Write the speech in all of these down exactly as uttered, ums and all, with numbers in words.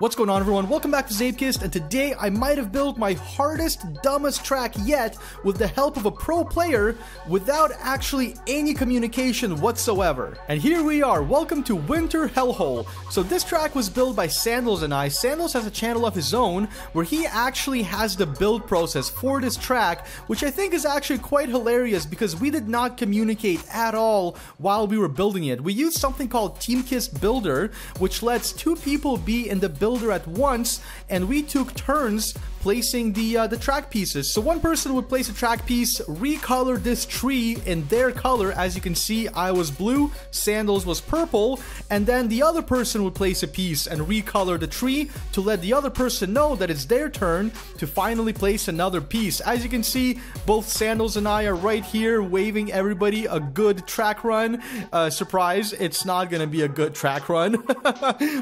What's going on, everyone? Welcome back to Zeepkist, and today I might have built my hardest, dumbest track yet with the help of a pro player without actually any communication whatsoever. And here we are. Welcome to Winter Hellhole. So this track was built by Sandals and I. Sandals has a channel of his own where he actually has the build process for this track, which I think is actually quite hilarious because we did not communicate at all while we were building it. We used something called Teamkist Builder, which lets two people be in the build builder at once, and we took turns placing the uh, the track pieces. So one person would place a track piece, recolor this tree in their color. As you can see, I was blue, Sandals was purple, and then the other person would place a piece and recolor the tree to let the other person know that it's their turn to finally place another piece. As you can see, both Sandals and I are right here waving everybody a good track run. Uh, surprise, it's not gonna be a good track run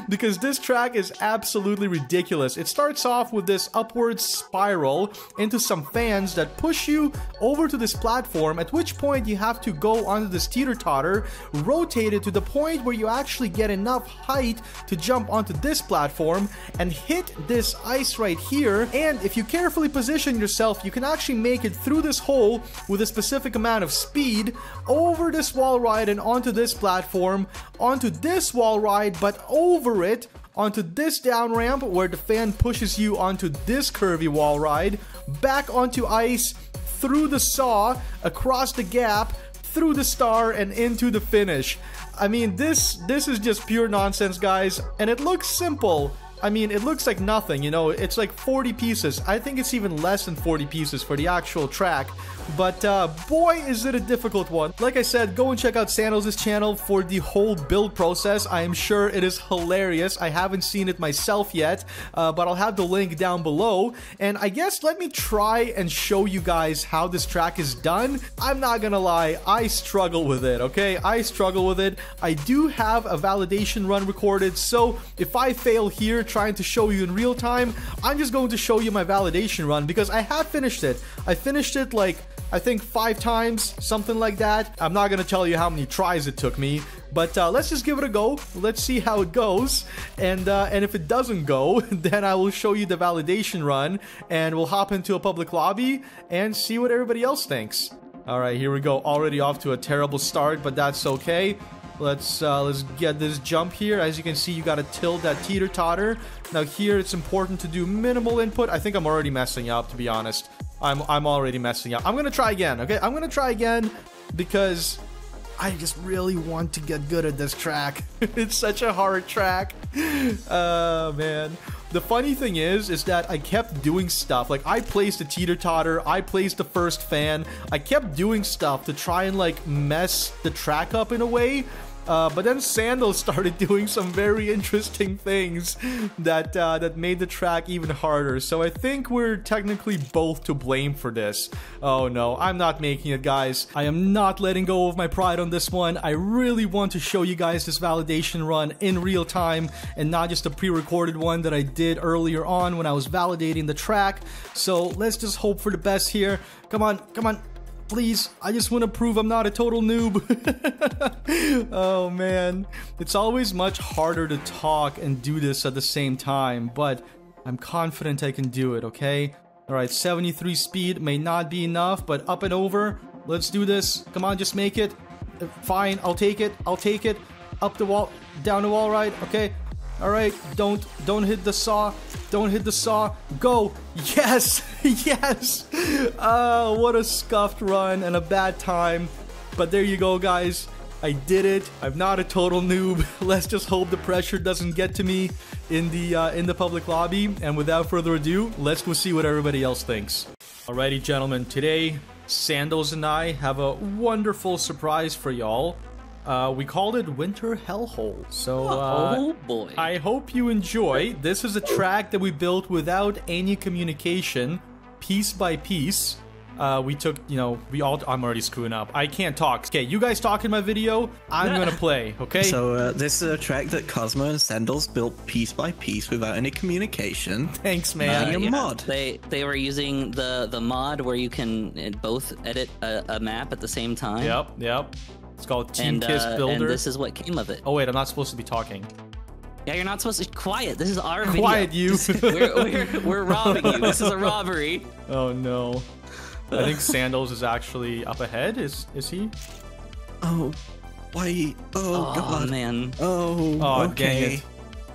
because this track is absolutely ridiculous. It starts off with this upward spiral into some fans that push you over to this platform, at which point you have to go onto this teeter-totter, rotate it to the point where you actually get enough height to jump onto this platform and hit this ice right here. And if you carefully position yourself, you can actually make it through this hole with a specific amount of speed, over this wall ride and onto this platform, onto this wall ride, but over it onto this down ramp where the fan pushes you onto this curvy wall ride, back onto ice, through the saw, across the gap, through the star, and into the finish. I mean, this this is just pure nonsense, guys, and it looks simple. I mean, it looks like nothing, you know, it's like forty pieces. I think it's even less than forty pieces for the actual track, but uh, boy, is it a difficult one. Like I said, go and check out Sandals' channel for the whole build process. I am sure it is hilarious. I haven't seen it myself yet, uh, but I'll have the link down below. And I guess let me try and show you guys how this track is done. I'm not gonna lie, I struggle with it, okay? I struggle with it. I do have a validation run recorded, so if I fail here trying to show you in real time, I'm just going to show you my validation run because I have finished it. I finished it like, I think five times, something like that. I'm not gonna tell you how many tries it took me, but uh, let's just give it a go. Let's see how it goes, and uh, and if it doesn't go, then I will show you the validation run, and we'll hop into a public lobby and see what everybody else thinks. All right, here we go. Already off to a terrible start, but that's okay. Let's uh, let's get this jump here. As you can see, you gotta tilt that teeter-totter. Now here, it's important to do minimal input. I think I'm already messing up, to be honest. I'm, I'm already messing up. I'm gonna try again, okay? I'm gonna try again because I just really want to get good at this track. It's such a hard track. Oh, man. The funny thing is, is that I kept doing stuff. Like, I placed a teeter-totter, I placed the first fan. I kept doing stuff to try and, like, mess the track up in a way. Uh, but then Sandals started doing some very interesting things that uh, that made the track even harder. So I think we're technically both to blame for this. Oh no, I'm not making it, guys. I am not letting go of my pride on this one. I really want to show you guys this validation run in real time and not just a pre-recorded one that I did earlier on when I was validating the track. So let's just hope for the best here. Come on, come on. Please, I just want to prove I'm not a total noob. Oh man, it's always much harder to talk and do this at the same time, but I'm confident I can do it, okay? All right, seventy-three speed may not be enough, but up and over. Let's do this. Come on, just make it. Fine, I'll take it. I'll take it. Up the wall, down the wall, right? Okay. All right, don't don't hit the saw. Don't hit the saw. Go. Yes. Yes. Uh, what a scuffed run and a bad time. But there you go, guys. I did it. I'm not a total noob. Let's just hope the pressure doesn't get to me in the uh, in the public lobby. And without further ado, let's go see what everybody else thinks. Alrighty, gentlemen. Today, Sandals and I have a wonderful surprise for y'all. Uh, we called it Winter Hellhole, so uh, oh boy. I hope you enjoy. This is a track that we built without any communication, piece by piece. Uh, we took, you know, we all. I'm already screwing up. I can't talk. Okay, you guys talk in my video. I'm gonna play. Okay. So uh, this is a track that Cosmo and Sandals built piece by piece without any communication. Thanks, man. Uh, your yeah, mod. They they were using the the mod where you can both edit a, a map at the same time. Yep. Yep. It's called Teamkist Builder. And this is what came of it. Oh, wait, I'm not supposed to be talking. Yeah, you're not supposed to. Quiet. This is our video. Quiet you. we're, we're, we're robbing you. This is a robbery. Oh no. I think Sandals is actually up ahead. Is is he? Oh, why? Oh, oh God, man. Oh. Oh, okay. Dang it.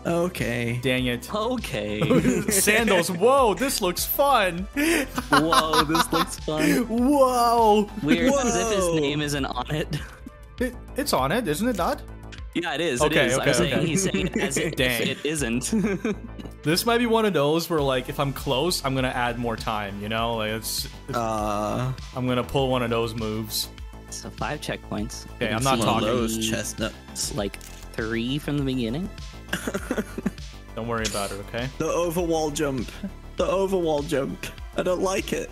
Okay. Dang it. Okay. Sandals. Whoa, this looks fun. Whoa, this looks fun. Whoa. Weird. Whoa. As if his name isn't on it. it. It's on it, isn't it, Dad? Yeah, it is. Okay, it is. Okay, I was okay. saying he's saying it as it, Dang. It isn't. This might be one of those where, like, if I'm close, I'm gonna add more time. You know, like it's. it's uh, I'm gonna pull one of those moves. So five checkpoints. Okay, I'm not talking those chestnuts. Like three from the beginning. Don't worry about it, okay? The oval wall jump. The oval wall jump. I don't like it.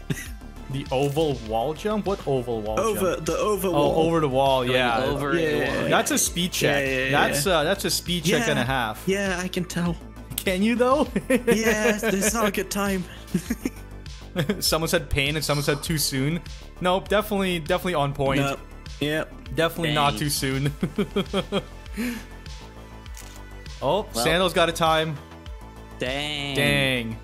The oval wall jump? What oval wall over, jump? Over the over wall. Oh, over the wall, yeah. Over yeah. The wall. That's a speed check. Yeah, yeah, yeah. That's uh, that's a speed yeah. check and a half. Yeah, I can tell. Can you though? Yeah, it's not a good time. Someone said pain and someone said too soon. Nope, definitely, definitely on point. Nope. Yep. Definitely Dang. Not too soon. Oh, well. Sandals got a time. Dang. Dang.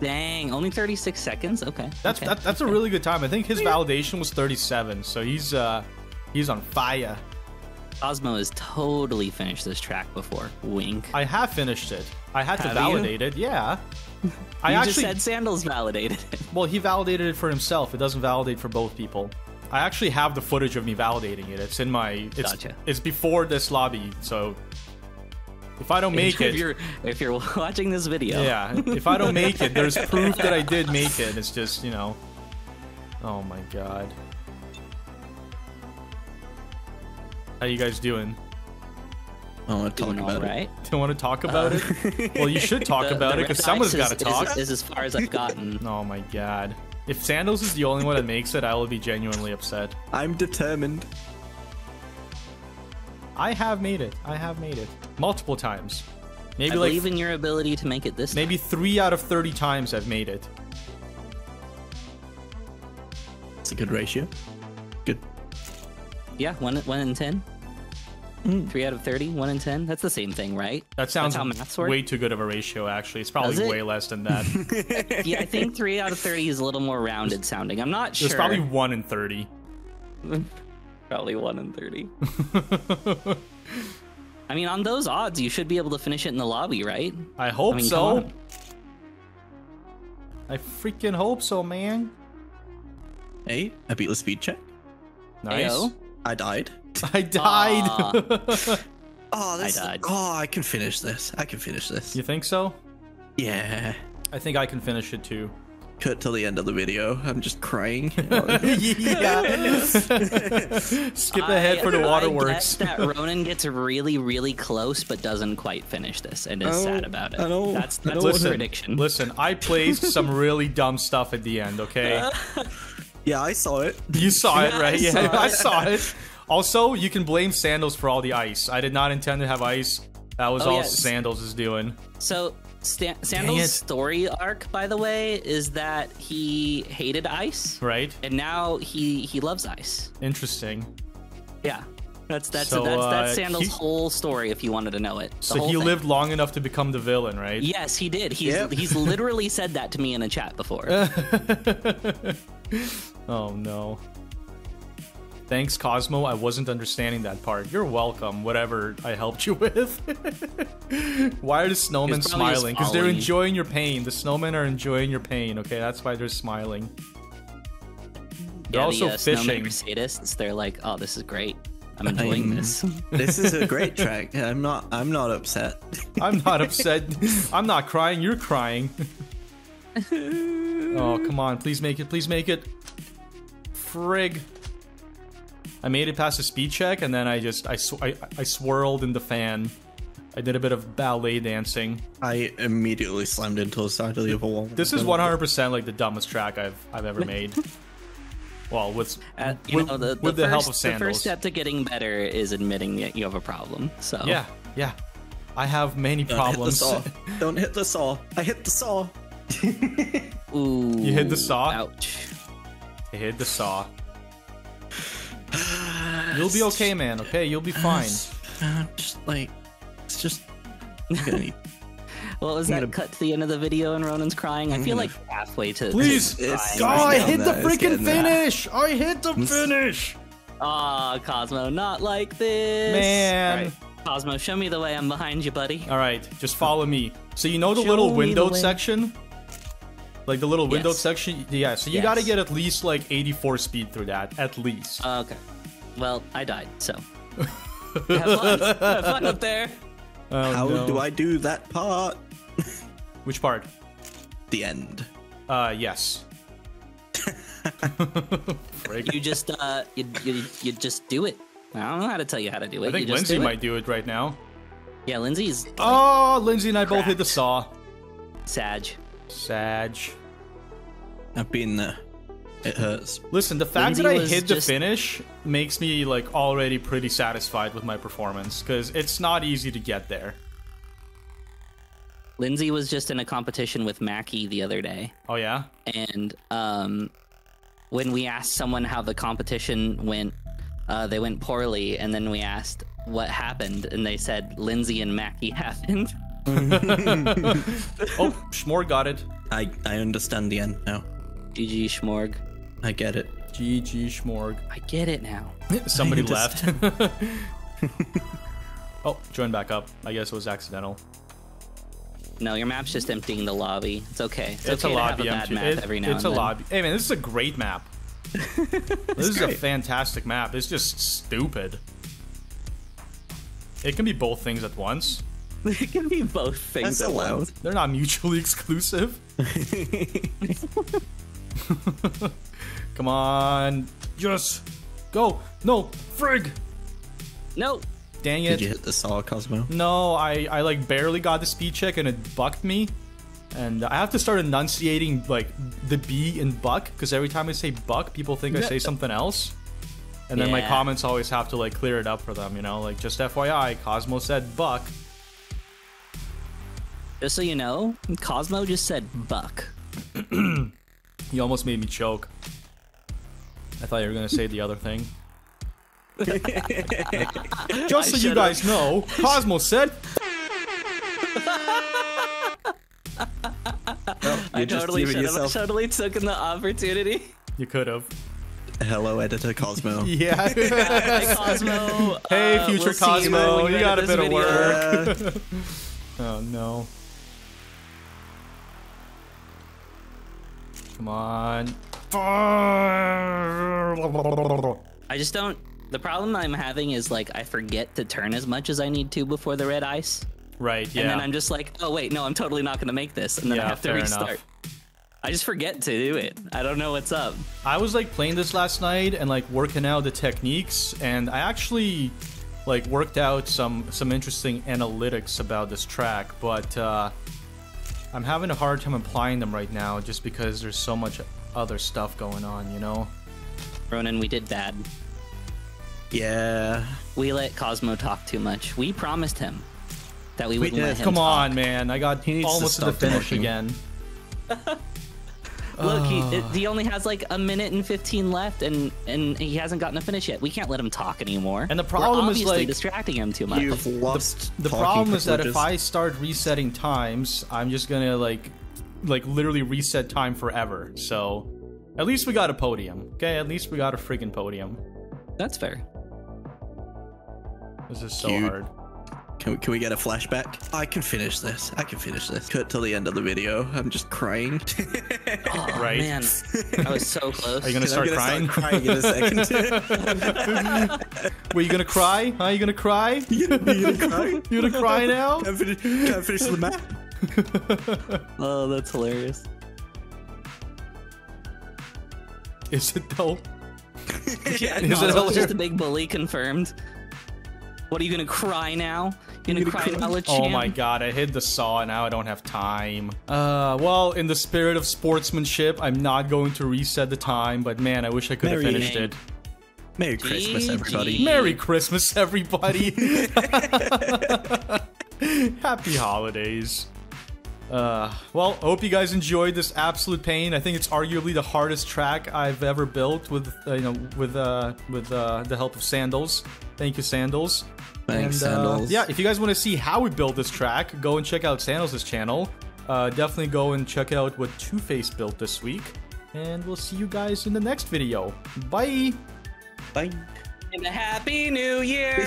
Dang. Only thirty-six seconds. Okay. That's okay. That, that's a really good time. I think his validation was thirty-seven, so he's uh, he's on fire. Cosmo has totally finished this track before. Wink. I have finished it. I had have to validate you? It. Yeah. I you actually just said Sandals validated it. Well, he validated it for himself. It doesn't validate for both people. I actually have the footage of me validating it. It's in my. It's, gotcha. It's before this lobby, so. If I don't make if it, you're, if you're watching this video, yeah. If I don't make it, there's proof that I did make it. It's just, you know. Oh my God. How you guys doing? I don't want to talk about right. it. Don't want to talk about uh, it. Well, you should talk the, about the it because someone's got to talk. Is, is as far as I've gotten. Oh my God. If Sandals is the only one that makes it, I will be genuinely upset. I'm determined. I have made it. I have made it multiple times. Maybe I like believe in your ability to make it this. Maybe time. three out of thirty times I've made it. It's a good ratio. Good. Yeah, one one in ten. Mm. Three out of thirty. One in ten. That's the same thing, right? That sounds way too good of a ratio. Actually, it's probably it? way less than that. Yeah, I think three out of thirty is a little more rounded sounding. I'm not sure. There's probably one in thirty. Probably one in thirty. I mean, on those odds, you should be able to finish it in the lobby, right? I hope I mean, so. I freaking hope so, man. Hey, I beat the speed check. Nice. Ayo. I died. I died. Uh, oh, this I died. Is, oh, I can finish this. I can finish this. You think so? Yeah. I think I can finish it too. Cut till the end of the video. I'm just crying. Yeah. Skip ahead I, for the waterworks. That Ronan gets really, really close, but doesn't quite finish this, and is sad about it. That's that's a listen, prediction. Listen, I placed some really dumb stuff at the end. Okay. Uh, yeah, I saw it. You saw it, right? Yeah, I saw, yeah, it. I saw it. Also, you can blame Sandals for all the ice. I did not intend to have ice. That was oh, all yeah. Sandals is doing. So. Stan Sandals' story arc, by the way, is that he hated ice, right? And now he he loves ice. Interesting. Yeah, that's that's so, that's, that's uh, Sandals' he, whole story. If you wanted to know it, the so he thing. lived long enough to become the villain, right? Yes, he did. He's yep. he's literally said that to me in a chat before. Oh no. Thanks, Cosmo. I wasn't understanding that part. You're welcome, whatever I helped you with. Why are the snowmen smiling? Because they're enjoying your pain. The snowmen are enjoying your pain, okay? That's why they're smiling. They're yeah, also the, uh, fishing. Sadists, they're like, oh, this is great. I'm enjoying I'm, this. This is a great track. I'm not I'm not upset. I'm not upset. I'm not crying. You're crying. Oh, come on. Please make it. Please make it. Frig. I made it past the speed check, and then I just I, sw I I swirled in the fan. I did a bit of ballet dancing. I immediately slammed into the side of the oval wall. This is one hundred percent like the dumbest track I've I've ever made. Well, with uh, you with, know, the, with the, the first, help of Sandals. The first step to getting better is admitting that you have a problem. So yeah, yeah, I have many Don't problems. Hit the saw. Don't hit the saw. I hit the saw. Ooh, you hit the saw. Ouch! I hit the saw. You'll be okay, man. Okay, you'll be fine. Just, uh, just like, it's just Okay. Well, is that cut to the end of the video and Ronan's crying? I feel like halfway to... Please! To oh, I hit the freaking finish! That. I hit the finish! Aw, oh, Cosmo, not like this! Man! Right. Cosmo, show me the way. I'm behind you, buddy. Alright, just follow me. So you know the show little windowed section? Like the little yes. windowed section? Yeah, so you yes. gotta get at least like eighty-four speed through that. At least. Uh, okay. Well, I died, so... Have fun! Have fun up there! Oh, How no. do I do that part? Which part? The end. Uh, yes. you just, uh, you, you, you just do it. I don't know how to tell you how to do it. I think you Lindsay do might do it right now. Yeah, Lindsay's... Like, oh, Lindsay and I cracked. both hit the saw. Sag. Sag. I've been there. It hurts. Listen, the fact Lindsay that I hit the just... finish makes me, like, already pretty satisfied with my performance, because it's not easy to get there. Lindsay was just in a competition with Mackie the other day. Oh, yeah? And um, when we asked someone how the competition went, uh, they went poorly, and then we asked what happened, and they said Lindsay and Mackie happened. Oh, Schmorg got it. I, I understand the end now. G G, Schmorg. I get it. G G, Schmorg. I get it now. Somebody left. Oh, join back up. I guess it was accidental. No, your map's just emptying the lobby. It's okay. It's, it's okay a lobby to have a bad map it, every now It's and a then. lobby. Hey, man, this is a great map. This is great. a fantastic map. It's just stupid. It can be both things at once. It can be both things That's allowed. Once. They're not mutually exclusive. Come on. Just go. No. Frig. No. Dang it. Did you hit the saw, Cosmo? No, I, I like barely got the speed check and it bucked me. And I have to start enunciating like the B in buck, because every time I say buck, people think I say something else. And then yeah. my comments always have to like clear it up for them, you know? Like, just F Y I, Cosmo said buck. Just so you know, Cosmo just said buck. You almost made me choke. I thought you were going to say the other thing. Just so you guys know, Cosmo said... Well, I totally should have. I totally took in the opportunity. You could have. Hello, editor Cosmo. Yeah. Hey, Cosmo. Hey, future uh, we'll Cosmo. You, you got a bit video. of work. Oh, no. Come on. I just don't... The problem I'm having is, like, I forget to turn as much as I need to before the red ice. Right, yeah. And then I'm just like, oh, wait, no, I'm totally not going to make this. And then yeah, I have to restart. Enough. I just forget to do it. I don't know what's up. I was, like, playing this last night and, like, working out the techniques. And I actually, like, worked out some, some interesting analytics about this track. But, uh... I'm having a hard time applying them right now just because there's so much other stuff going on, you know? Ronan, we did bad. Yeah. We let Cosmo talk too much. We promised him that we would let him Come talk. on, man. I got he needs almost to, to the finish again. Look, he, he only has like a minute and fifteen left and, and he hasn't gotten a finish yet. We can't let him talk anymore. And the problem We're is like distracting him too much. You've lost the, the problem is that if I start resetting times, I'm just going to like, like literally reset time forever. So at least we got a podium. Okay. At least we got a friggin' podium. That's fair. This is so Cute. hard. Can we, can we get a flashback? I can finish this. I can finish this. Cut till the end of the video. I'm just crying. Oh, right. man. I was so close. Are you going to start crying? I'm going to start crying in a second. Were you going to cry? Huh? Are you going to cry? You going to cry? You going to cry now? Can I finish, can I finish the map? Oh, that's hilarious. Is it though? Yeah, no, Is it hilarious? Just a big bully confirmed. What are you gonna cry now? You're gonna, gonna cry now, Lechan? Oh my god, I hit the saw and now I don't have time. Uh, well, in the spirit of sportsmanship, I'm not going to reset the time, but man, I wish I could Merry have finished name. it. Merry G Christmas, everybody. G Merry Christmas, everybody. Happy holidays. Uh, well, hope you guys enjoyed this absolute pain. I think it's arguably the hardest track I've ever built with, uh, you know, with, uh, with uh, the help of Sandals. Thank you, Sandals. Thanks, and, Sandals. Uh, yeah, if you guys want to see how we build this track, go and check out Sandals' channel. Uh, definitely go and check out what Two-Face built this week. And we'll see you guys in the next video. Bye! Bye! And a happy new year!